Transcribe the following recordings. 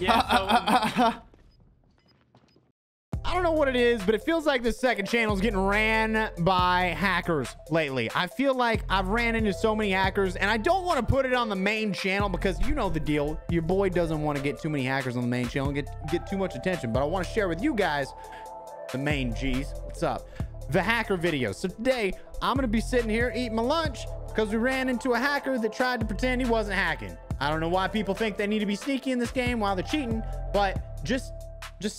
Yeah. I don't know what it is, but it feels like this second channel is getting ran by hackers lately. I feel like I've ran into so many hackers, and I don't want to put it on the main channel because you know the deal. Your boy doesn't want to get too many hackers on the main channel and get too much attention, but I want to share with you guys the main G's. What's up? The hacker videos. So today, I'm going to be sitting here eating my lunch because we ran into a hacker that tried to pretend he wasn't hacking. I don't know why people think they need to be sneaky in this game while they're cheating, but just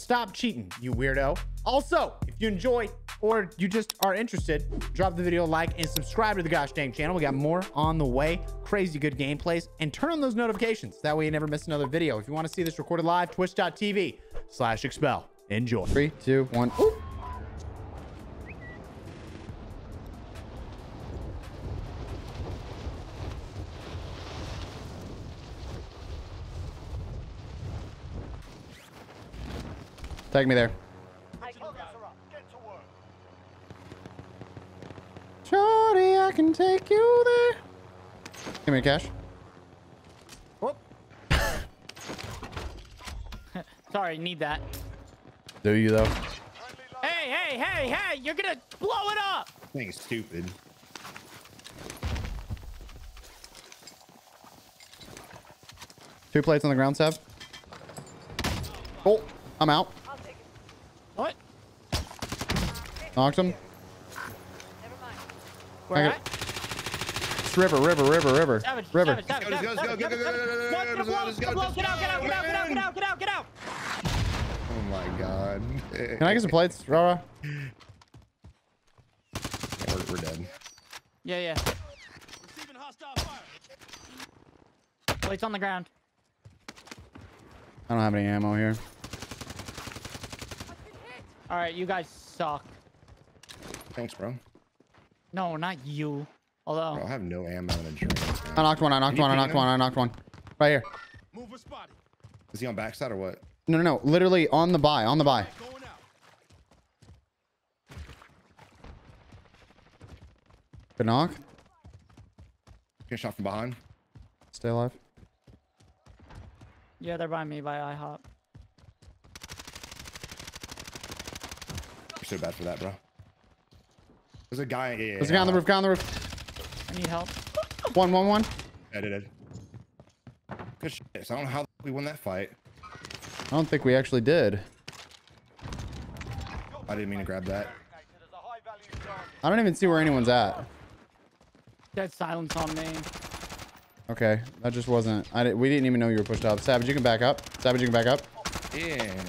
stop cheating, you weirdo. Also, if you enjoy or you just are interested, drop the video a like and subscribe to the gosh dang channel. We got more on the way, crazy good gameplays, and turn on those notifications. That way you never miss another video. If you want to see this recorded live, twitch.tv/expel. Enjoy. 3, 2, 1. Ooh. Take me there. Shorty, I can take you there. Give me cash. Whoop. Sorry, need that. Do you though? Hey, hey, hey, hey! You're gonna blow it up. This thing is stupid. Two plates on the ground, Seb. Oh, I'm out. What? Knocked him. Never mind. Where at? It's river. Savage. Go, get out. Oh my God. Can I get some plates, Rara? We're dead. Yeah. Receiving hostile fire. Plates on the ground. I don't have any ammo here. All right, you guys suck. Thanks, bro. No, not you. Although bro, I have no ammo in a drink. I knocked one. I knocked one. Right here. Move his body. Is he on backside or what? No. Literally on the buy. On the buy. Good knock. Get shot from behind. Stay alive. Yeah, they're by me by IHOP. So bad for that, bro. There's a guy. Yeah, there's a guy on the roof. I need help. One. I did it. Good shit. So I don't know how we won that fight. I don't think we actually did. I didn't mean to grab that. I don't even see where anyone's at. Dead silence on me. Okay, that just wasn't. We didn't even know you were pushed up. Savage, you can back up. Yeah.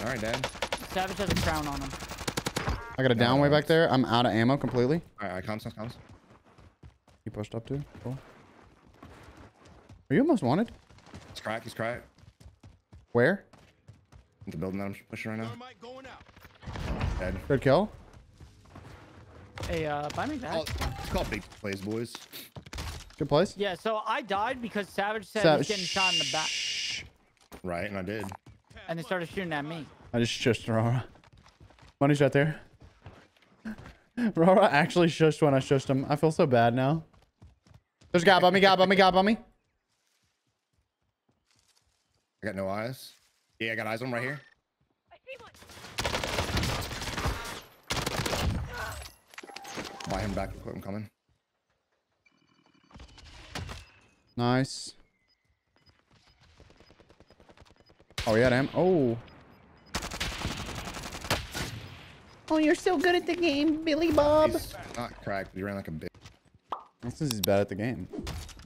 All right, Dad. Savage has a crown on him. I got a down way back there. I'm out of ammo completely. All right, comms. He pushed up too. Cool. Are you almost wanted? He's cracked. Where? The building that I'm pushing right now. Dead. Good kill. Hey, buy me that. It's called big plays, boys. Good place. Yeah. So I died because Savage said he's getting shot in the back. Right, and I did. And they started shooting at me. I just shushed Rara. Money shot there. Rara actually shushed when I shushed him. I feel so bad now. There's a guy by me, I got no eyes. Yeah, I got eyes on him right here. I see one. Buy him back. I'm coming. Nice. Oh, yeah, damn. Oh. Oh, you're so good at the game, Billy Bob. He's not cracked. He ran like a bitch. This is he's bad at the game.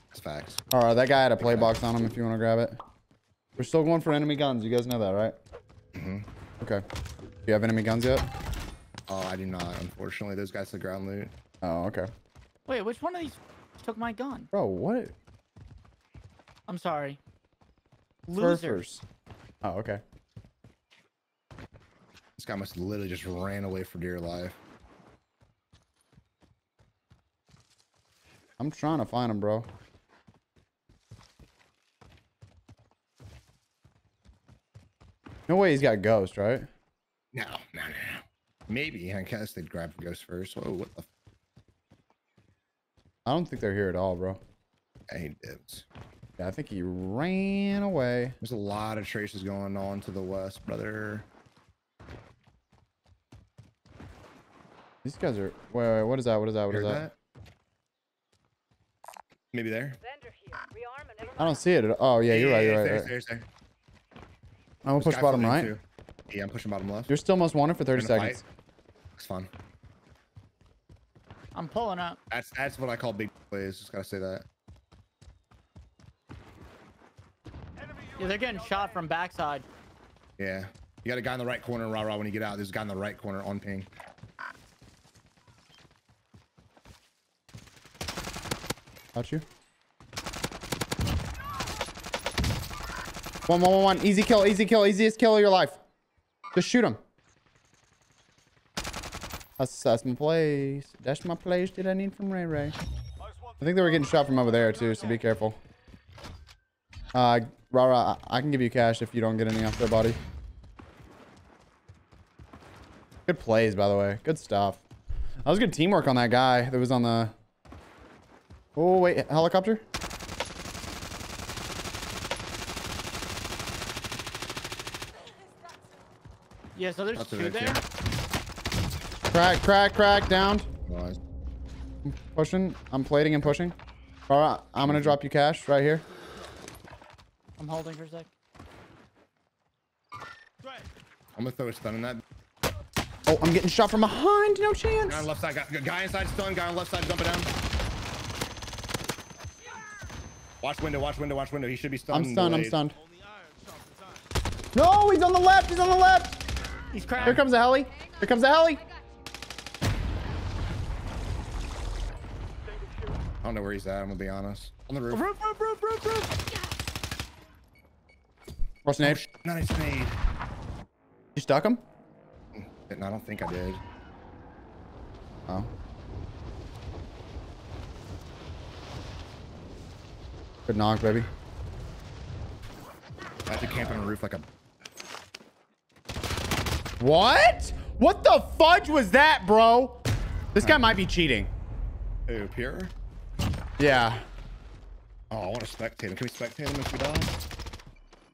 That's facts. All right, that guy had a play box on him if you want to grab it. We're still going for enemy guns. You guys know that, right? Mm-hmm. Okay. Do you have enemy guns yet? Oh, I do not. Unfortunately, those guys are ground loot. Oh, okay. Wait, which one of these took my gun? Bro, what? I'm sorry. Losers. Oh, okay. This guy must have literally just ran away for dear life. I'm trying to find him, bro. No way he's got ghost, right? No. Maybe. I guess they'd grab the ghost first. Whoa, what the? I don't think they're here at all, bro. Yeah, he did. Yeah, I think he ran away. There's a lot of traces going on to the west, brother. These guys are... Wait, what is that? What is that? What is that? Maybe there. I don't see it. Oh, yeah, you're right. You're right. I'm going to push bottom right. Too. Yeah, I'm pushing bottom left. You're still most wanted for 30 seconds. It's fun. I'm pulling up. That's what I call big plays. Just got to say that. Yeah, they're getting shot from backside. Yeah. You got a guy in the right corner, rah-rah, when you get out. There's a guy in the right corner on ping. Got you. One. Easy kill, easy kill, easiest kill of your life. Just shoot him. That's my place. That's my place that I need from Ray Ray. I think they were getting shot from over there too, so be careful. Rara, I can give you cash if you don't get any off their body. Good plays, by the way. Good stuff. That was good teamwork on that guy that was on the... Oh, wait. Helicopter? Yeah, so there's two there. Crack, downed. Nice. I'm pushing. I'm plating and pushing. All right, I'm going to drop you cash right here. I'm holding for a sec. I'm going to throw a stun in that. Oh, I'm getting shot from behind. No chance. Guy on left side. Guy inside stun. Guy on left side jumping down. Watch window. He should be stunned. I'm stunned. No, he's on the left. He's cracked. Here comes the heli. I don't know where he's at. I'm going to be honest. On the roof. Roof. What's the name? Nice nade. You stuck him? I don't think I did. Oh. Good knock, baby. I have to camp on the roof like a... What? What the fudge was that, bro? This guy might be cheating. Hey, up here? Yeah. Oh, I want to spectate him. Can we spectate him if we die?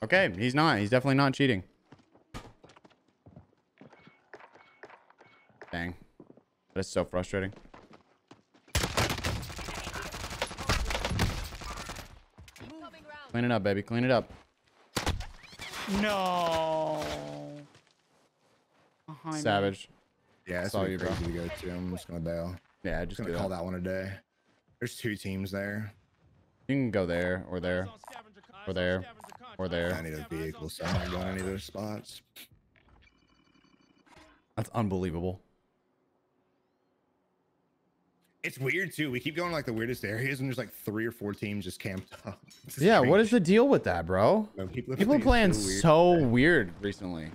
Okay, he's not. He's definitely not cheating. Dang. That is so frustrating. Clean it up, baby. Clean it up. No. Savage. Yeah, that's all you crazy to go to. I'm just gonna bail. Yeah, just gonna call that one a day. There's two teams there. You can go there or there or there or there. I need a vehicle, so I'm not going to any of those spots. That's unbelievable. It's weird too. We keep going to like the weirdest areas, and there's like 3 or 4 teams just camped up. Yeah, strange. What is the deal with that, bro? No, people are playing so weird recently.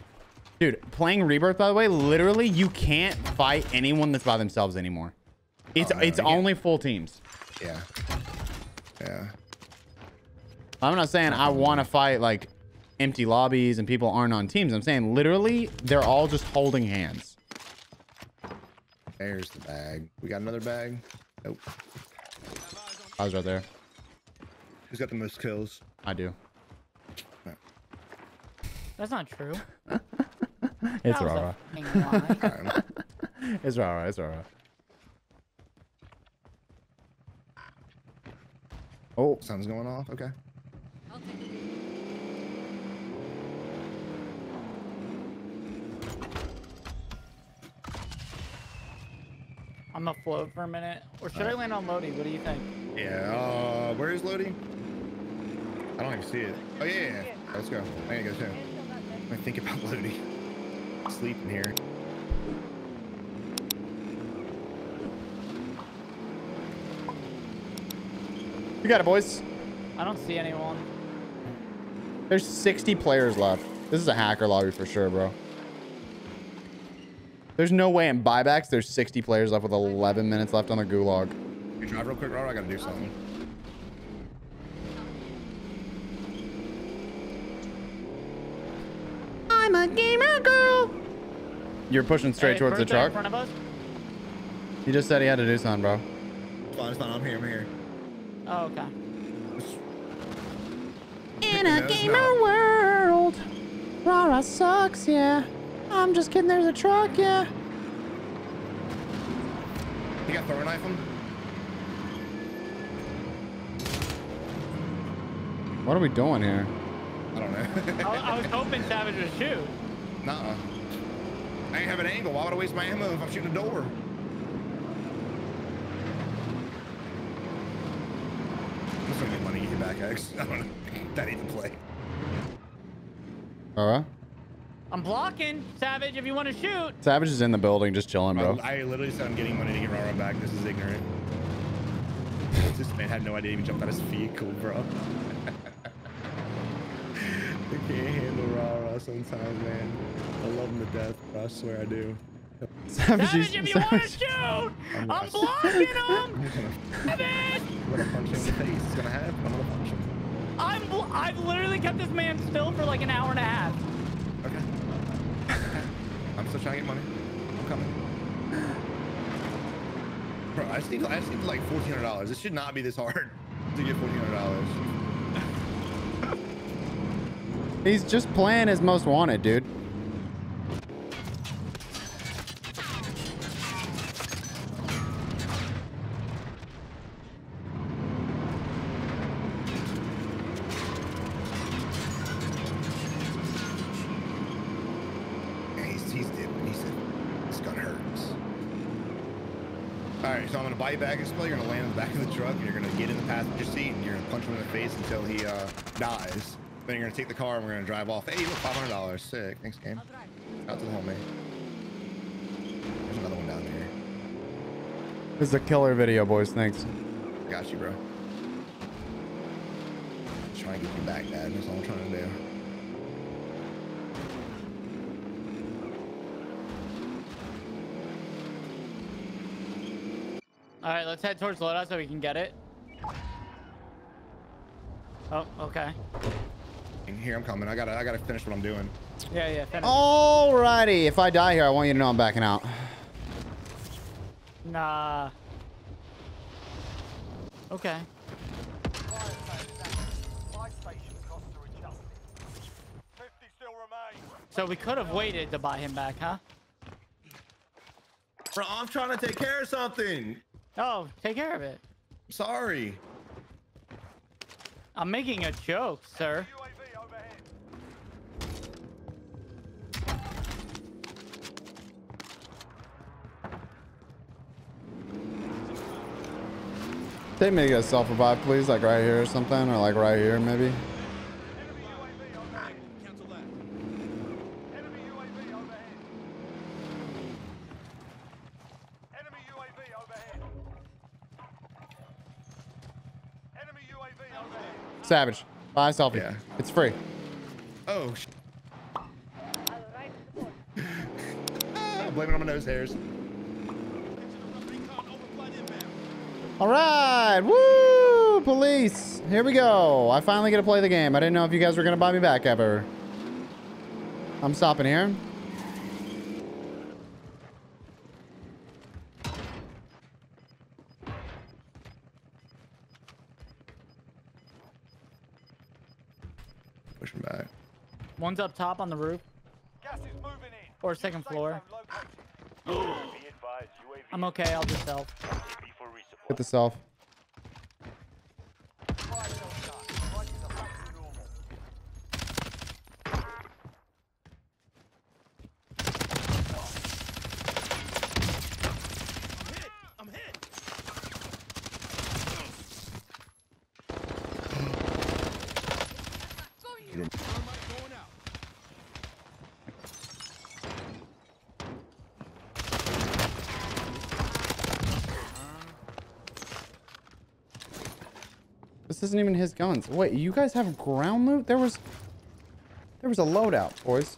Dude, playing Rebirth, by the way, literally you can't fight anyone that's by themselves anymore. It's only full teams. Yeah. Yeah. I'm not saying I want to fight like empty lobbies and people aren't on teams. I'm saying literally they're all just holding hands. There's the bag. We got another bag. Nope. I was right there. Who's got the most kills? I do. No. That's not true. It's Rara. It's Rara. Oh, sun's going off. Okay. I'm afloat for a minute. Or should I land on Lodi? What do you think? Yeah. Where is Lodi? I don't even see it. Oh, yeah. Let's go. I gotta go too. I think about Lodi. Sleeping here. You got it, boys. I don't see anyone. There's 60 players left. This is a hacker lobby for sure, bro. There's no way in buybacks there's 60 players left with 11 minutes left on the gulag. You drive real quick, Rara. I gotta do something. I'm a gamer girl. You're pushing straight towards the truck. He just said he had to do something, bro. It's fine. I'm here. Oh, okay. In a gamer world. Rara sucks, yeah. I'm just kidding, there's a truck, yeah. You got throwing knife on? What are we doing here? I don't know. I was hoping Savage would shoot. Nuh-uh. I ain't have an angle. Why would I waste my ammo if I'm shooting a door? That's gonna be money to get back, X. I don't know. That even play. Alright. I'm blocking, Savage, if you want to shoot. Savage is in the building, just chilling, bro. I literally said I'm getting money to get Rara back. This is ignorant. This man had no idea he even jumped out his vehicle, bro. I can't handle Rara sometimes, man. I love him to death, bro. I swear I do. Savage, if you want to shoot! I'm blocking him! Savage! I'm gonna punch him in the face. It's gonna happen. I'm gonna punch him. I've literally kept this man still for like an hour and a half. Okay. I'm still trying to get money. I'm coming. Bro, I just need like $1,400. It should not be this hard to get $1,400. He's just playing his most wanted, dude. Back Expel, you're gonna land in the back of the truck and you're gonna get in the passenger seat and you're gonna punch him in the face until he dies. Then you're gonna take the car and we're gonna drive off. Hey, look, $500. Sick. Thanks, game. Out to the homie. There's another one down there. This is a killer video, boys. Thanks. Got you, bro. I'm trying to get you back, Dad. That's all I'm trying to do. All right, let's head towards loadout so we can get it. Oh, okay. In here, I'm coming. I gotta finish what I'm doing. Yeah, yeah. Finish. Alrighty. If I die here, I want you to know I'm backing out. Nah. Okay. So we could have waited to buy him back, huh? Bro, I'm trying to take care of something. Oh, take care of it. Sorry. I'm making a joke, sir. They make a self-revive, please, like right here or something, or like right here, maybe. Savage, buy a selfie. Yeah. It's free. Oh. Blame it on my nose hairs. All right, woo! Police. Here we go. I finally get to play the game. I didn't know if you guys were gonna buy me back ever. I'm stopping here. One's up top on the roof. Gas is moving in. Or second floor. I'm okay, I'll just help. Get the self. This isn't even his guns. Wait, you guys have ground loot? There was a loadout, boys.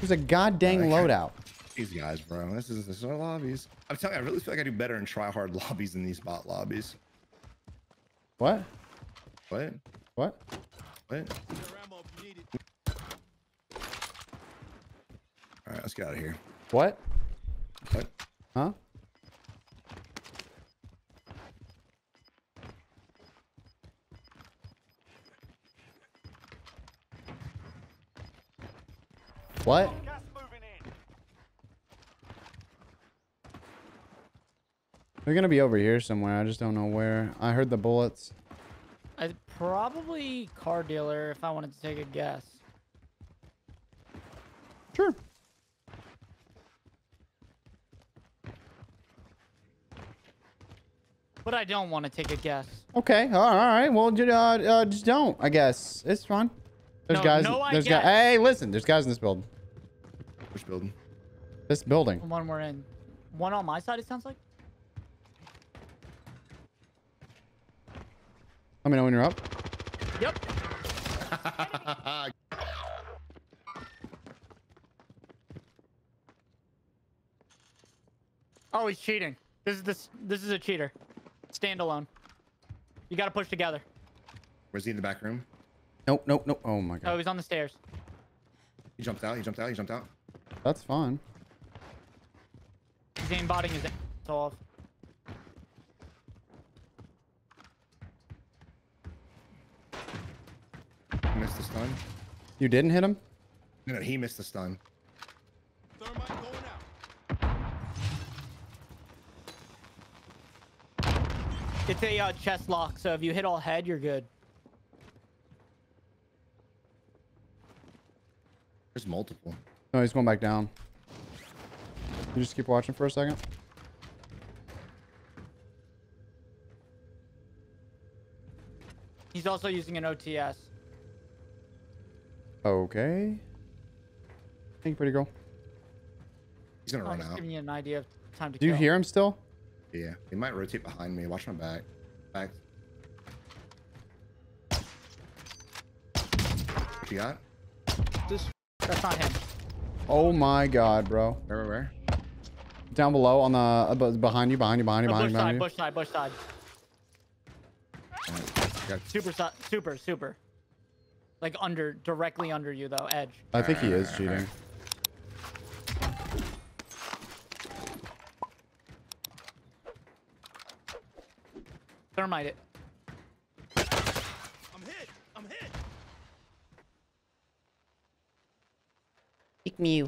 There's a goddamn loadout. These guys, bro. This is our lobbies. I'm telling you, I really feel like I do better in try hard lobbies than these bot lobbies. What? What? What? What? Alright, let's get out of here. What? What? Huh? What? They're gonna be over here somewhere. I just don't know where. I heard the bullets. I'd probably car dealer if I wanted to take a guess. Sure. But I don't want to take a guess. Okay. All right. Well, just don't. I guess it's fine. There's guys. There's guys. Hey, listen. There's guys in this building. Which building? This building. The one we're in. One on my side. It sounds like. Let me know when you're up. Yep. Oh, he's cheating. This is a cheater. Standalone. You gotta push together. Was he in the back room? Nope, nope, nope. Oh my god. Oh, he's on the stairs. He jumped out. He jumped out. He jumped out. That's fine. He's aimbotting his ass off. He missed the stun. You didn't hit him? No, he missed the stun. Thermite going out. It's a chest lock, so if you hit all head, you're good. There's multiple. No, he's going back down. You just keep watching for a second. He's also using an OTS. Okay. Thank you, pretty girl. He's gonna run out. I'm just giving you an idea of time to kill. Do you hear him still? Yeah, he might rotate behind me. Watch my back. What you got? That's not him. Oh my god, bro. Where? Down below on the behind you. Bush side. Right, super. Like directly under you though, edge. I think he is cheating. Thermite it. I'm hit. Pick me.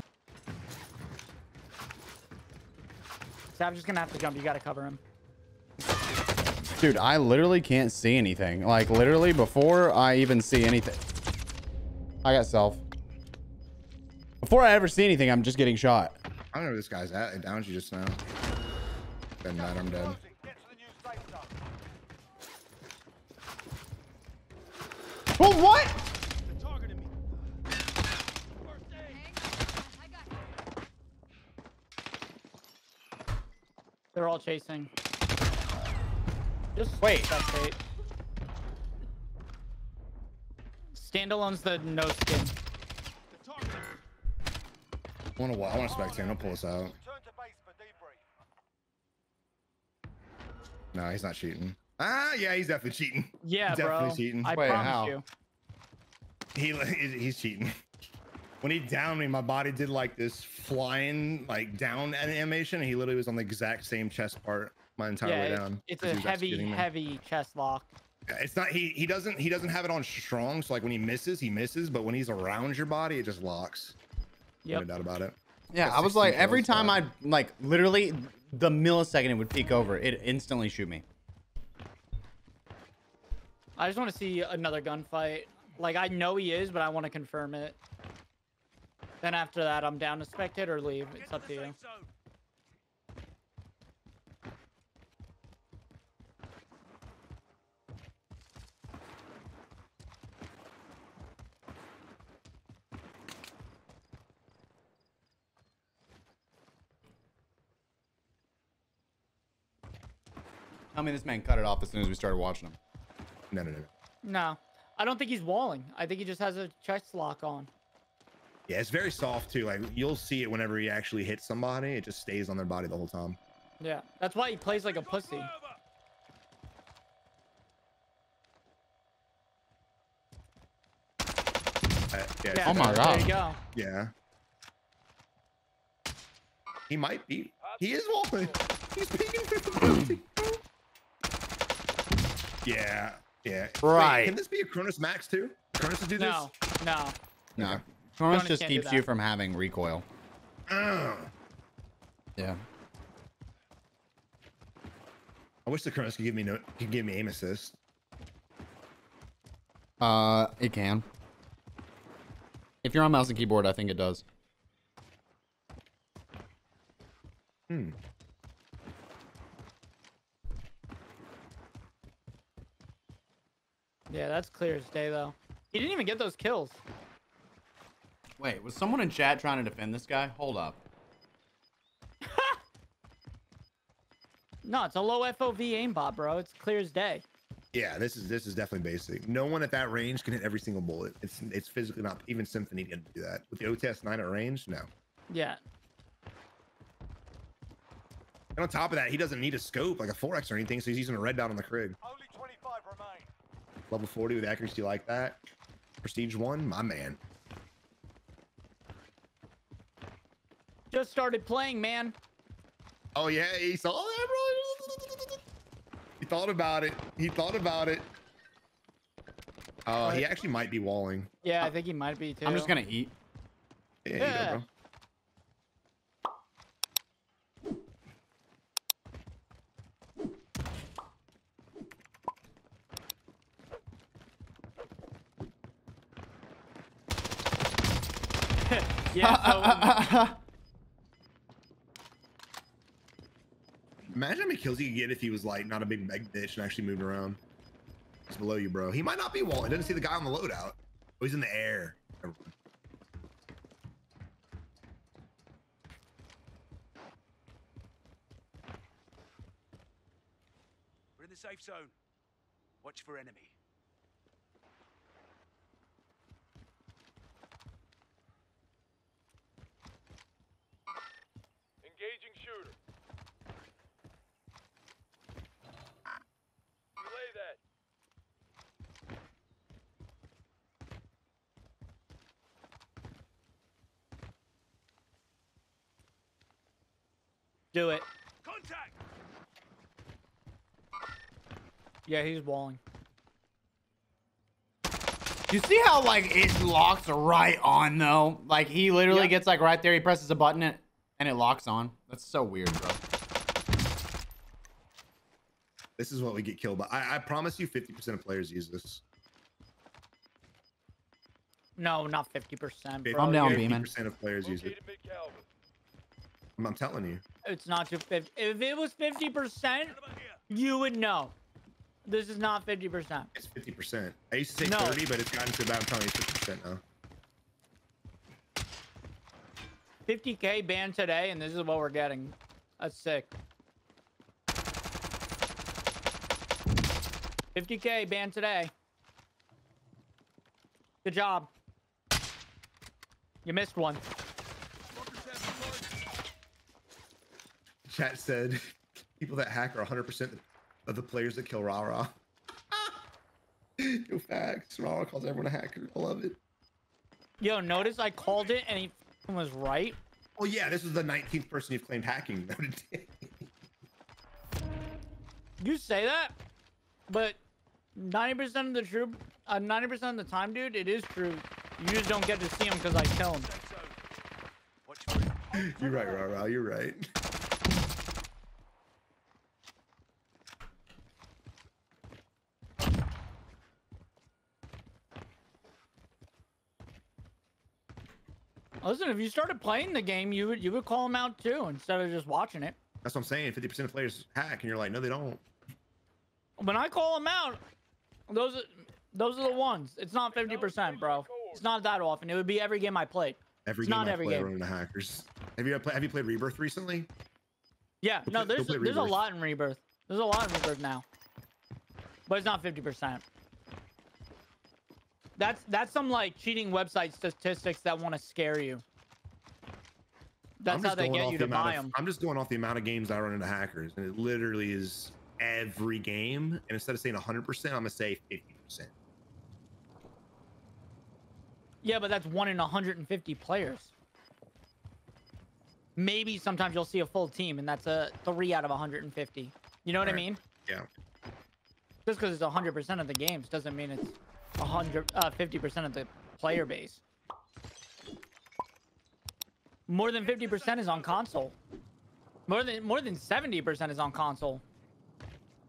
Savage is gonna have to jump. You gotta cover him. Dude, I literally can't see anything. Like literally before I even see anything. I got self. Before I ever see anything, I'm just getting shot. I don't know where this guy's at. It downs you just now. Then that I'm dead. Well, what? They're all chasing. Just wait. Standalone's the no skin. I want to spectate him. I'll pull us out. No, he's not cheating. Ah, yeah, he's definitely cheating. Yeah, definitely cheating. I promise you. He's cheating. When he downed me, my body did like this flying, like down animation. And he literally was on the exact same chest part my entire way down. It's a heavy chest lock. It's not. He doesn't have it on strong. So like when he misses, he misses. But when he's around your body, it just locks. Yep. No doubt about it. Yeah, I was like every time I like literally the millisecond it would peek over, it instantly shoot me. I just want to see another gunfight. Like, I know he is, but I want to confirm it. Then after that, I'm down to spectate or leave. It's up to you. I mean, this man cut it off as soon as we started watching him. No, I don't think he's walling. I think he just has a chest lock on. Yeah, it's very soft too. Like you'll see it whenever he actually hits somebody. It just stays on their body the whole time. Yeah, that's why he plays like a pussy. Yeah, oh my god. There you go. Yeah. He might be. He is walling. He's peeking through the Yeah. Right. Wait, can this be a Cronus Max too? Cronus do this? No. Torrance just keeps you from having recoil. Yeah. I wish the Kronos could give me aim assist. It can. If you're on mouse and keyboard, I think it does. Hmm. Yeah, that's clear as day though. He didn't even get those kills. Wait, was someone in chat trying to defend this guy? Hold up. No, it's a low FOV aimbot, bro. It's clear as day. Yeah, this is definitely basic. No one at that range can hit every single bullet. It's physically not even Symphony can do that. With the OTS-9 at range, no. Yeah. And on top of that, he doesn't need a scope like a 4X or anything, so he's using a red dot on the Krig. Only 25 remain. Level 40 with accuracy like that. Prestige 1, my man. Just started playing, man. Oh yeah, he saw that, bro. He thought about it. He thought about it. He actually might be walling. Yeah, I think he might be too. I'm just gonna eat. Yeah, yeah. You go, bro. Yeah. Imagine how many kills he could get if he was like not a big meg bitch and actually moved around. It's below you, bro. He might not be walling. He doesn't see the guy on the loadout. Oh, he's in the air. We're in the safe zone. Watch for enemy. Engaging shooter. Do it. Contact. Yeah, he's walling. You see how like it locks right on though? Like he literally gets like right there. He presses a button and it locks on. That's so weird, bro. This is what we get killed by. I promise you 50% of players use this. No, not 50%. Bro. I'm down, B, man. 50% of players use it. I'm telling you. It's not 50. If it was 50%, you would know. This is not 50%. It's 50%. I used to say 30, but it's gotten to about 50% now. 50K banned today, and this is what we're getting. That's sick. 50K banned today. Good job. You missed one. Chat said people that hack are 100% of the players that kill Rara. Yo, facts. Rara calls everyone a hacker. I love it. Yo, notice I called it and he was right. Oh yeah, this is the 19th person you've claimed hacking. You say that, but 90% of the troop, 90% of the time, dude, it is true. You just don't get to see him because I kill him. You're right, Rara. You're right. Listen, if you started playing the game, you would call them out too instead of just watching it. That's what I'm saying. 50% of players hack, and you're like, no, they don't. When I call them out, those are the ones. It's not 50%, bro. It's not that often. It would be every game I played. Every game not every game. Running the hackers. Have you played Rebirth recently? Yeah. No, there's a lot in Rebirth. There's a lot in Rebirth now, but it's not 50%. That's some like cheating website statistics that want to scare you. That's how they get you to buy them. I'm just going off the amount of games I run into hackers, and it literally is every game. And instead of saying 100%, I'm gonna say 50%. Yeah, but that's 1 in 150 players. Maybe sometimes you'll see a full team, and that's a 3 out of 150. You know what I mean? Yeah. Just because it's 100% of the games doesn't mean it's 50% of the player base. more than 50% is on console. More than 70% is on console.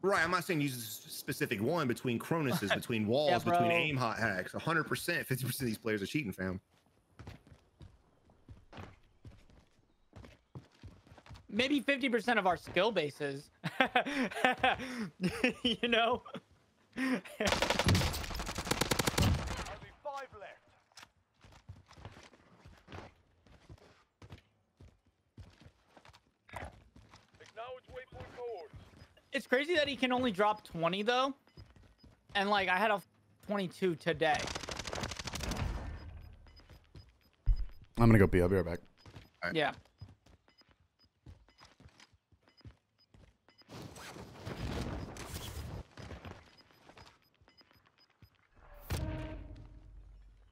Right, I'm not saying use a specific one between Cronuses, between walls, yeah, between aim hot hacks. 100%, 50% of these players are cheating, fam. Maybe 50% of our skill bases. You know? Only 5 left. Acknowledge waypoint forward. It's crazy that he can only drop 20 though. And like I had a 22 today. I'm gonna go B, I'll be right back. All right. Yeah.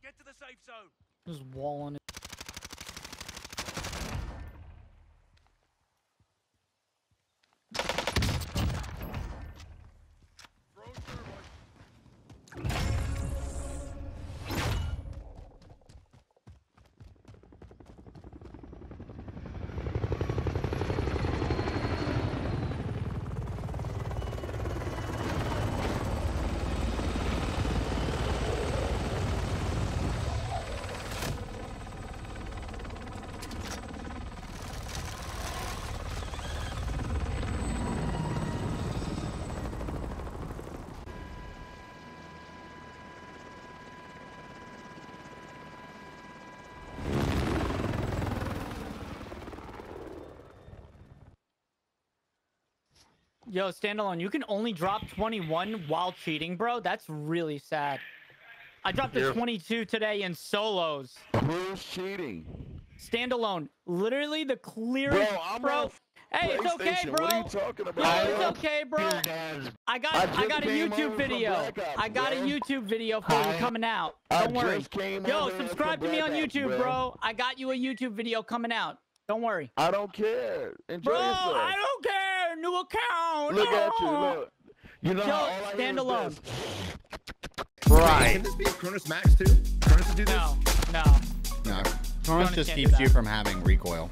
Get to the safe zone. Just wall on it. Yo, standalone, you can only drop 21 while cheating, bro. That's really sad. I dropped a 22 today in solos. Who's cheating? Standalone, literally the clearest, bro. Hey, it's okay, bro. What are you talking about? Yo, it's okay, bro. I got a YouTube video. I got a YouTube video for you coming out. Don't worry. Yo, subscribe to me on YouTube, bro. I got you a YouTube video coming out. Don't worry. I don't care. Enjoy yourself. Bro, I don't care. New account. Look at you. Look. You know, all I stand alone. Right. Can this be Cronus Max too? Cronus do this? No. No. Cronus just keeps you from having recoil.